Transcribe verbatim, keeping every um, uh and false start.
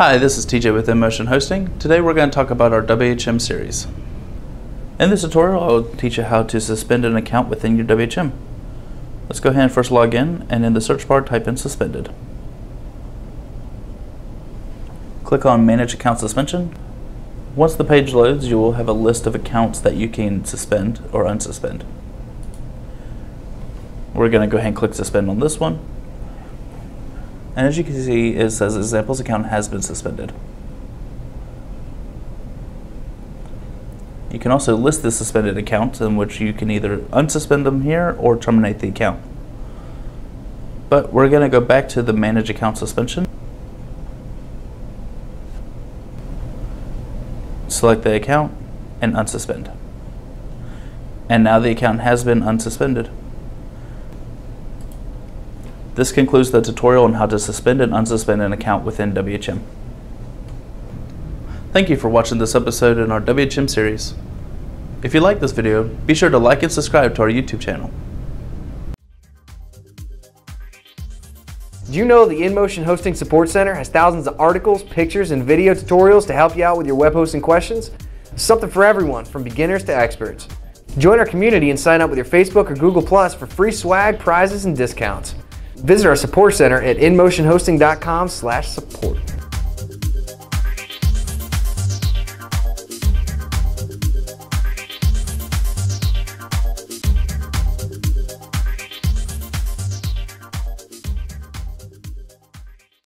Hi, this is T J with InMotion Hosting. Today we're going to talk about our W H M series. In this tutorial, I'll teach you how to suspend an account within your W H M. Let's go ahead and first log in, and in the search bar type in suspended. Click on Manage Account Suspension. Once the page loads, you will have a list of accounts that you can suspend or unsuspend. We're going to go ahead and click suspend on this one. And as you can see, it says examples account has been suspended. You can also list the suspended accounts, in which you can either unsuspend them here or terminate the account. But we're going to go back to the manage account suspension. Select the account and unsuspend. And now the account has been unsuspended. This concludes the tutorial on how to suspend and unsuspend an account within W H M. Thank you for watching this episode in our W H M series. If you like this video, be sure to like and subscribe to our YouTube channel. Do you know the InMotion Hosting Support Center has thousands of articles, pictures, and video tutorials to help you out with your web hosting questions? Something for everyone, from beginners to experts. Join our community and sign up with your Facebook or Google Plus for free swag, prizes, and discounts. Visit our support center at inmotionhosting dot com slash support.